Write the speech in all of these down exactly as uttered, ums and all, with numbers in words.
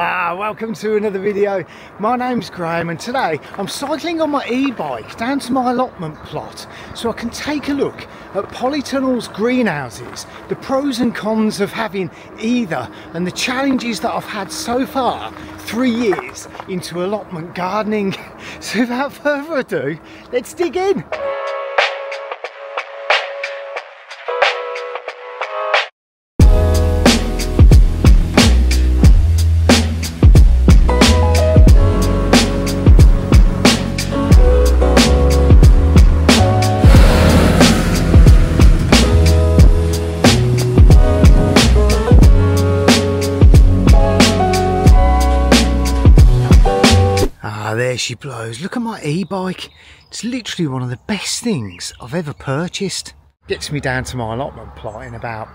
Ah, welcome to another video. My name's Graham and today I'm cycling on my e-bike down to my allotment plot so I can take a look at polytunnels, greenhouses, the pros and cons of having either and the challenges that I've had so far three years into allotment gardening. So without further ado, let's dig in. She blows. Look at my e-bike. It's literally one of the best things I've ever purchased. Gets me down to my allotment plot in about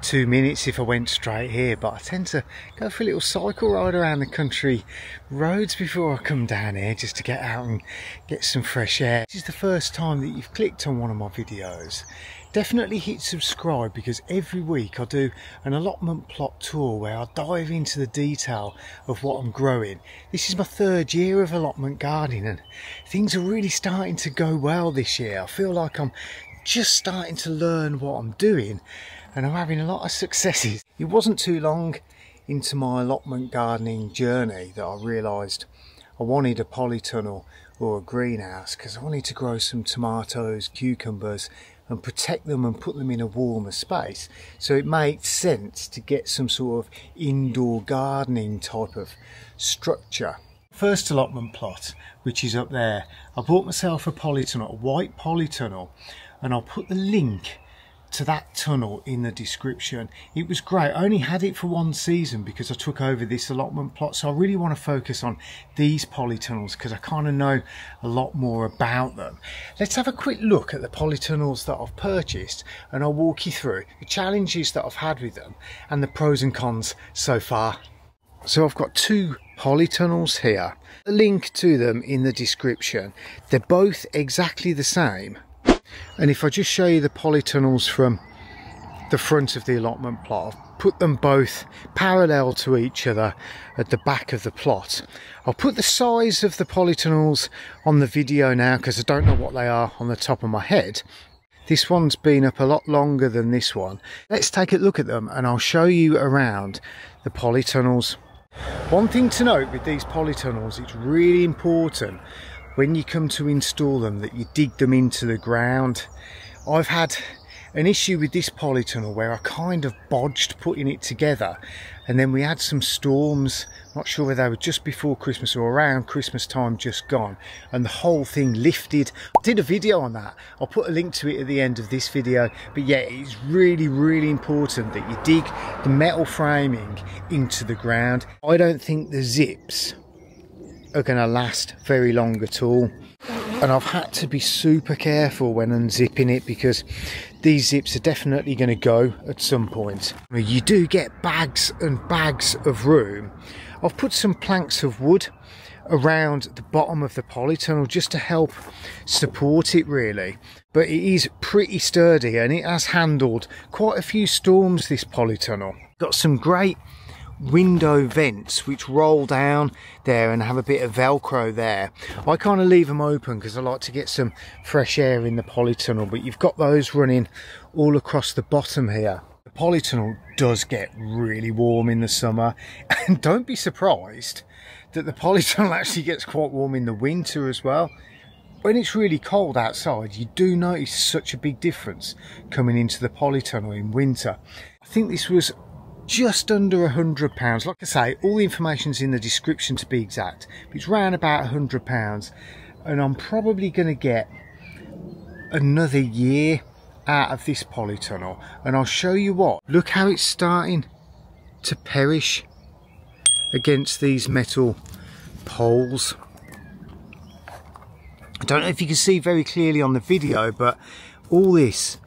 two minutes if I went straight here, but I tend to go for a little cycle ride around the country roads before I come down here just to get out and get some fresh air. If this is the first time that you've clicked on one of my videos, definitely hit subscribe, because every week I do an allotment plot tour where I dive into the detail of what I'm growing. This is my third year of allotment gardening and things are really starting to go well this year. I feel like I'm just starting to learn what I'm doing and I'm having a lot of successes. It wasn't too long into my allotment gardening journey that I realised I wanted a polytunnel or a greenhouse, because I wanted to grow some tomatoes, cucumbers and protect them and put them in a warmer space. So it made sense to get some sort of indoor gardening type of structure. First allotment plot, which is up there, I bought myself a polytunnel, a white polytunnel, and I'll put the link to that tunnel in the description. It was great. I only had it for one season because I took over this allotment plot, so I really want to focus on these polytunnels because I kind of know a lot more about them. Let's have a quick look at the polytunnels that I've purchased and I'll walk you through the challenges that I've had with them and the pros and cons so far. So I've got two polytunnels here. The link to them in the description. They're both exactly the same. And if I just show you the polytunnels from the front of the allotment plot, I've put them both parallel to each other at the back of the plot. I'll put the size of the polytunnels on the video now because I don't know what they are on the top of my head. This one's been up a lot longer than this one. Let's take a look at them and I'll show you around the polytunnels. One thing to note with these polytunnels, it's really important when you come to install them that you dig them into the ground. I've had an issue with this polytunnel where I kind of bodged putting it together, and then we had some storms, not sure whether they were just before Christmas or around Christmas time just gone, and the whole thing lifted. I did a video on that, I'll put a link to it at the end of this video, but yeah, it's really really important that you dig the metal framing into the ground. I don't think the zips are going to last very long at all, and I've had to be super careful when unzipping it because these zips are definitely going to go at some point. You do get bags and bags of room. I've put some planks of wood around the bottom of the polytunnel just to help support it really, but it is pretty sturdy and it has handled quite a few storms, this polytunnel. Got some great window vents which roll down there and have a bit of velcro there. I kind of leave them open because I like to get some fresh air in the polytunnel, but you've got those running all across the bottom here. The polytunnel does get really warm in the summer and don't be surprised that the polytunnel actually gets quite warm in the winter as well. When it's really cold outside, you do notice such a big difference coming into the polytunnel in winter. I think this was just under a hundred pounds. Like I say, all the information's in the description to be exact, but it's round about a hundred pounds, and I'm probably going to get another year out of this polytunnel, and I'll show you what. Look how it's starting to perish against these metal poles. I don't know if you can see very clearly on the video, but all this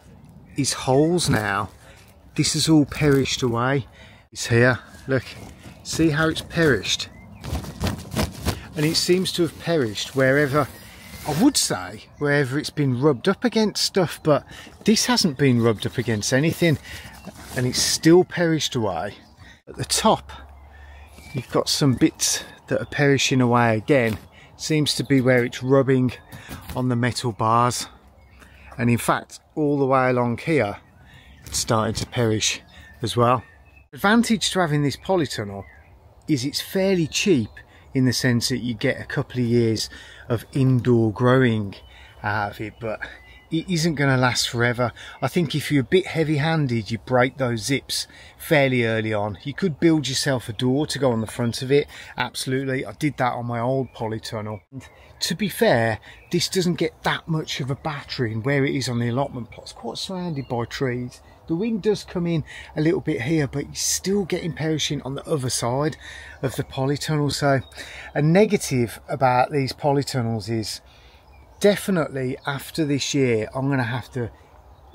is holes now. This has all perished away. It's here, look, see how it's perished, and it seems to have perished wherever, I would say wherever it's been rubbed up against stuff, but this hasn't been rubbed up against anything and it's still perished away. At the top you've got some bits that are perishing away again. Seems to be where it's rubbing on the metal bars, and in fact all the way along here it's starting to perish as well. The advantage to having this polytunnel is it's fairly cheap, in the sense that you get a couple of years of indoor growing out of it, but it isn't going to last forever. I think if you're a bit heavy-handed, you break those zips fairly early on. You could build yourself a door to go on the front of it, absolutely. I did that on my old polytunnel. And to be fair, this doesn't get that much of a battering where it is on the allotment plot. It's quite surrounded by trees. The wind does come in a little bit here, but you're still getting perishing on the other side of the polytunnel. So a negative about these polytunnels is, definitely after this year I'm going to have to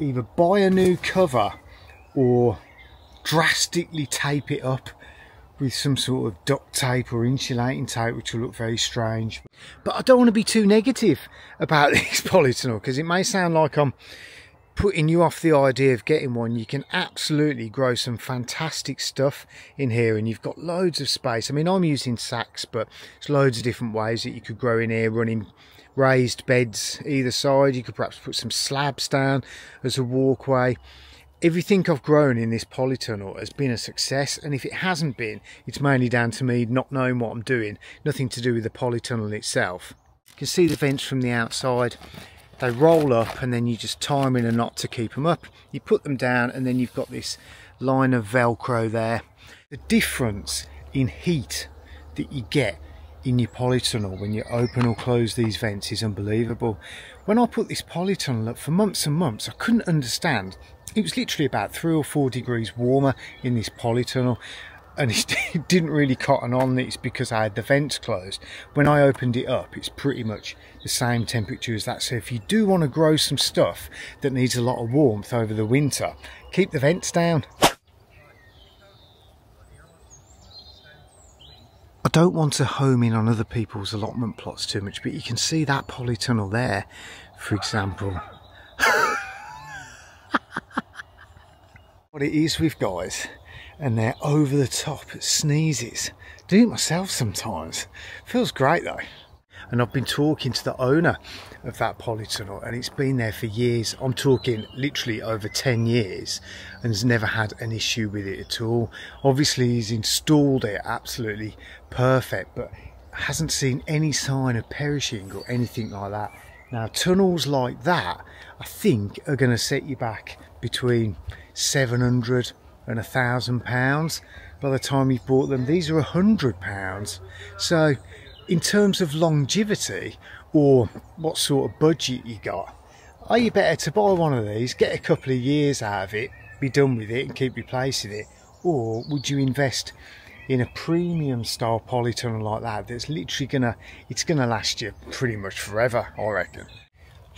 either buy a new cover or drastically tape it up with some sort of duct tape or insulating tape, which will look very strange. But I don't want to be too negative about this polytunnel, because it may sound like I'm putting you off the idea of getting one. You can absolutely grow some fantastic stuff in here, and you've got loads of space. I mean, I'm using sacks, but there's loads of different ways that you could grow in here, running raised beds either side. You could perhaps put some slabs down as a walkway. Everything I've grown in this polytunnel has been a success, and if it hasn't been, it's mainly down to me not knowing what I'm doing, nothing to do with the polytunnel itself. You can see the vents from the outside. They roll up and then you just tie them in a knot to keep them up. You put them down and then you've got this line of Velcro there. The difference in heat that you get in your polytunnel when you open or close these vents is unbelievable. When I put this polytunnel up for months and months, I couldn't understand. It was literally about three or four degrees warmer in this polytunnel, and it didn't really cotton on that it's because I had the vents closed. When I opened it up, it's pretty much the same temperature as that. So if you do want to grow some stuff that needs a lot of warmth over the winter, keep the vents down. I don't want to home in on other people's allotment plots too much, but you can see that polytunnel there, for example. What it is with guys and their over the top sneezes. Do it myself sometimes. Feels great though. And I've been talking to the owner of that polytunnel, and it's been there for years. I'm talking literally over ten years, and has never had an issue with it at all. Obviously he's installed it absolutely perfect, but hasn't seen any sign of perishing or anything like that. Now tunnels like that, I think, are going to set you back between seven hundred and a thousand pounds by the time you've bought them. These are a hundred pounds. So in terms of longevity or what sort of budget you got, are you better to buy one of these, get a couple of years out of it, be done with it and keep replacing it? Or would you invest in a premium style polytunnel like that, that's literally gonna, it's gonna last you pretty much forever, I reckon.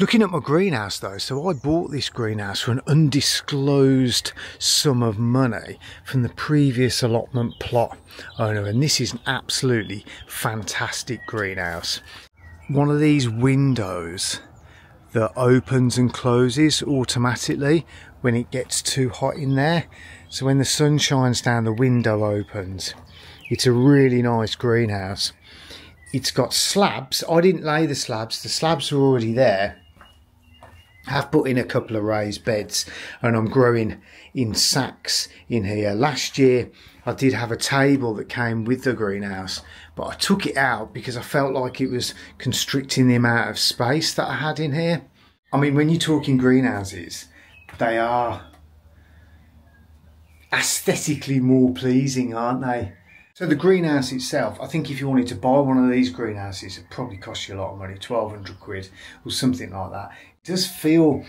Looking at my greenhouse though, so I bought this greenhouse for an undisclosed sum of money from the previous allotment plot owner, and this is an absolutely fantastic greenhouse. One of these windows that opens and closes automatically when it gets too hot in there. So when the sun shines down, the window opens. It's a really nice greenhouse. It's got slabs. I didn't lay the slabs, the slabs were already there. I've put in a couple of raised beds, and I'm growing in sacks in here. Last year I did have a table that came with the greenhouse, but I took it out because I felt like it was constricting the amount of space that I had in here. I mean, when you're talking greenhouses, they are aesthetically more pleasing, aren't they? So the greenhouse itself, I think if you wanted to buy one of these greenhouses, it'd probably cost you a lot of money, twelve hundred quid or something like that. It does feel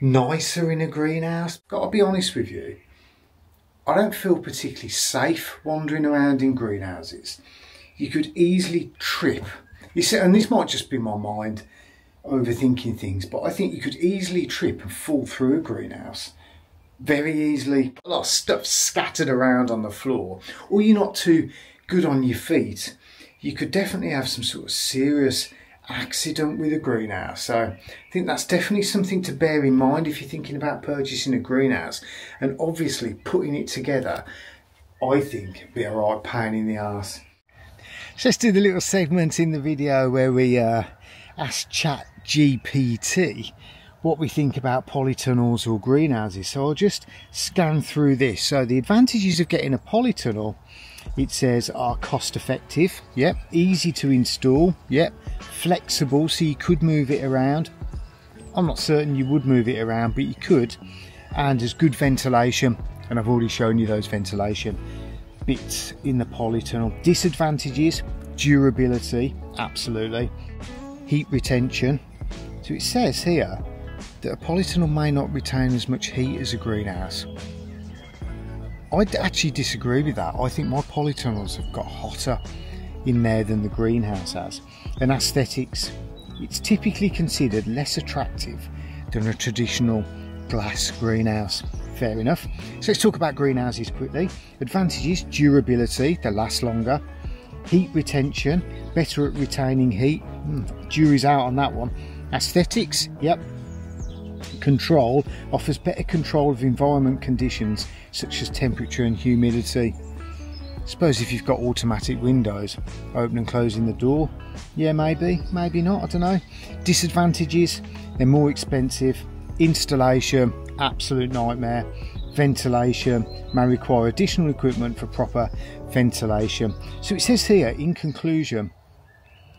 nicer in a greenhouse. Gotta be honest with you, I don't feel particularly safe wandering around in greenhouses. You could easily trip. You see, and this might just be my mind overthinking things, but I think you could easily trip and fall through a greenhouse. Very easily. A lot of stuff scattered around on the floor, or you're not too good on your feet, you could definitely have some sort of serious accident with a greenhouse. So I think that's definitely something to bear in mind if you're thinking about purchasing a greenhouse, and obviously putting it together I think be a right pain in the arse. So let's do the little segment in the video where we uh, ask Chat G P T what we think about polytunnels or greenhouses. So I'll just scan through this. So the advantages of getting a polytunnel, it says, are cost effective, yep, easy to install, yep, flexible, so you could move it around. I'm not certain you would move it around, but you could. And there's good ventilation, and I've already shown you those ventilation bits in the polytunnel. Disadvantages, durability, absolutely, heat retention. So it says here that a polytunnel may not retain as much heat as a greenhouse. I actually disagree with that. I think my polytunnels have got hotter in there than the greenhouse has. And aesthetics, it's typically considered less attractive than a traditional glass greenhouse. Fair enough. So let's talk about greenhouses quickly. Advantages, durability, they last longer. Heat retention, better at retaining heat. Mm, jury's out on that one. Aesthetics, yep. Control, offers better control of environment conditions such as temperature and humidity. Suppose if you've got automatic windows, open and closing the door, yeah, maybe, maybe not, I don't know. Disadvantages, they're more expensive. Installation, absolute nightmare. Ventilation may require additional equipment for proper ventilation. So it says here, in conclusion,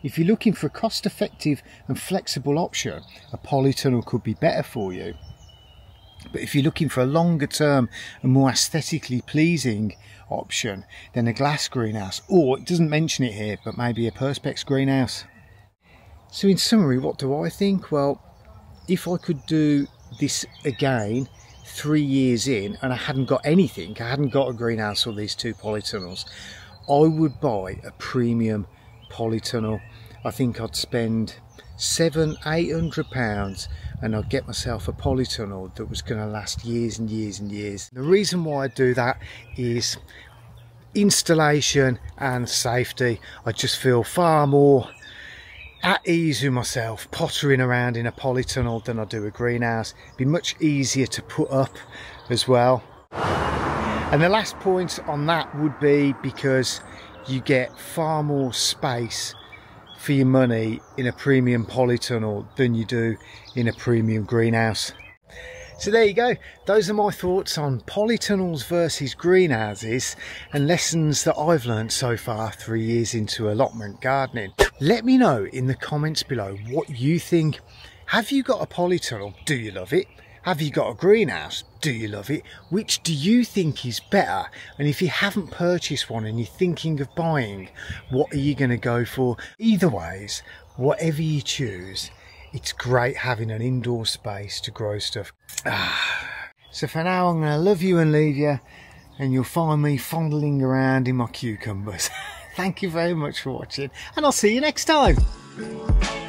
if you're looking for a cost-effective and flexible option, a polytunnel could be better for you. But if you're looking for a longer-term and more aesthetically pleasing option, then a glass greenhouse, or it doesn't mention it here, but maybe a Perspex greenhouse. So in summary, what do I think? Well, if I could do this again three years in and I hadn't got anything, I hadn't got a greenhouse or these two polytunnels, I would buy a premium polytunnel. I think I'd spend seven, eight hundred pounds and I'd get myself a polytunnel that was going to last years and years and years. The reason why I do that is installation and safety. I just feel far more at ease with myself pottering around in a polytunnel than I do a greenhouse. It'd be much easier to put up as well. And the last point on that would be because you get far more space for your money in a premium polytunnel than you do in a premium greenhouse. So there you go, those are my thoughts on polytunnels versus greenhouses and lessons that I've learned so far three years into allotment gardening. Let me know in the comments below what you think. Have you got a polytunnel? Do you love it? Have you got a greenhouse? Do you love it? Which do you think is better? And if you haven't purchased one and you're thinking of buying, what are you going to go for? Either ways, whatever you choose, it's great having an indoor space to grow stuff. Ah. So for now, I'm going to love you and leave you, and you'll find me fondling around in my cucumbers. Thank you very much for watching, and I'll see you next time.